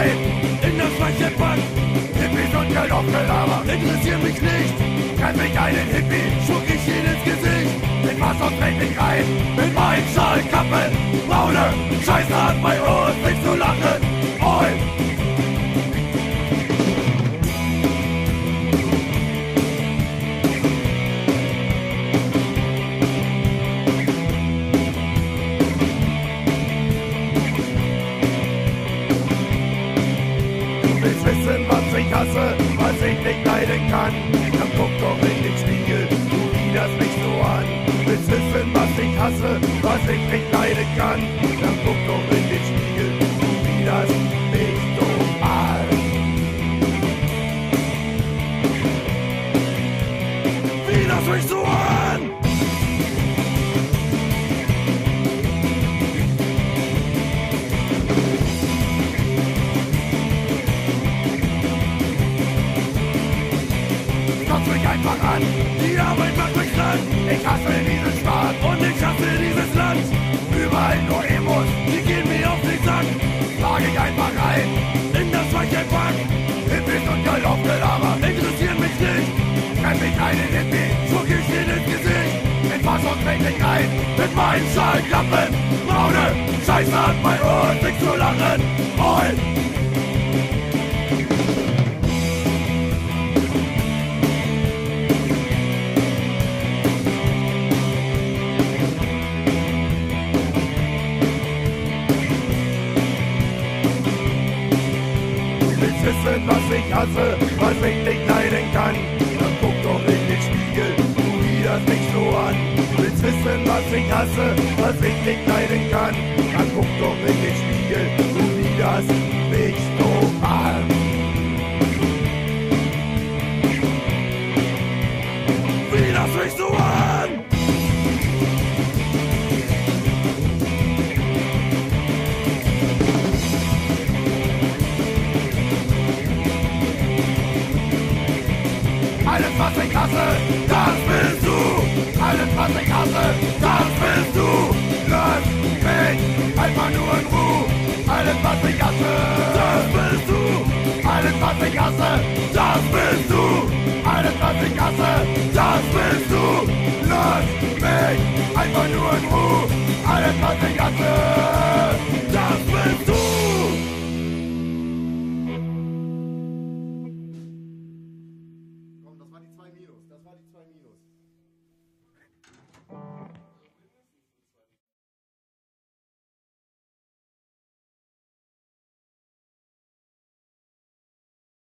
rein in das weiße Band. Hippies und kein Aufgelaber, interessiert mich nicht. Greif mich einen Hippie, schuck ich ihn ins Gesicht. Mit was und dreh mich rein, mit meinen Schallkappen. Braune Scheiße hat bei uns nicht zu lachen. Oi! Was ich nicht leiden kann, dann guck doch in den Spiegel, du widerst mich so an. Willst wissen, was ich hasse, was ich nicht leiden kann, dann guck doch in den Spiegel, du widerst mich so an. Widerst mich so an! Einfach an. Die Arbeit macht mich krank. Ich hasse diesen Staat und ich hasse dieses Land. Überall nur Emos, die gehen mir auf den Sack. Schlag ich einfach rein in das weiche Pack. Hippies und Galoppgelaber interessieren mich nicht. Greif mich einen Hippie, schuck ich ihn ins Gesicht. Mit was und dreh mich rein, mit meinen Schallklappen. Braune Scheiße hat bei uns nichts zu lachen. Moin! Wissen, was ich hasse, was ich nicht leiden kann, dann guck doch in den Spiegel, du widerst mich so an. Willst wissen, was ich hasse, was ich nicht leiden kann, dann guck doch in den Spiegel, du widerst mich so an. Widerst mich so an! Alles, was ich hasse, das bist du. Alles, was ich hasse, das bist du. Lass mich einfach nur in Ruhe. Alles, was ich hasse, das bist du. Alles, was ich hasse, das bist du. Alles, was ich hasse, das bist du. Lass mich einfach nur in Ruhe.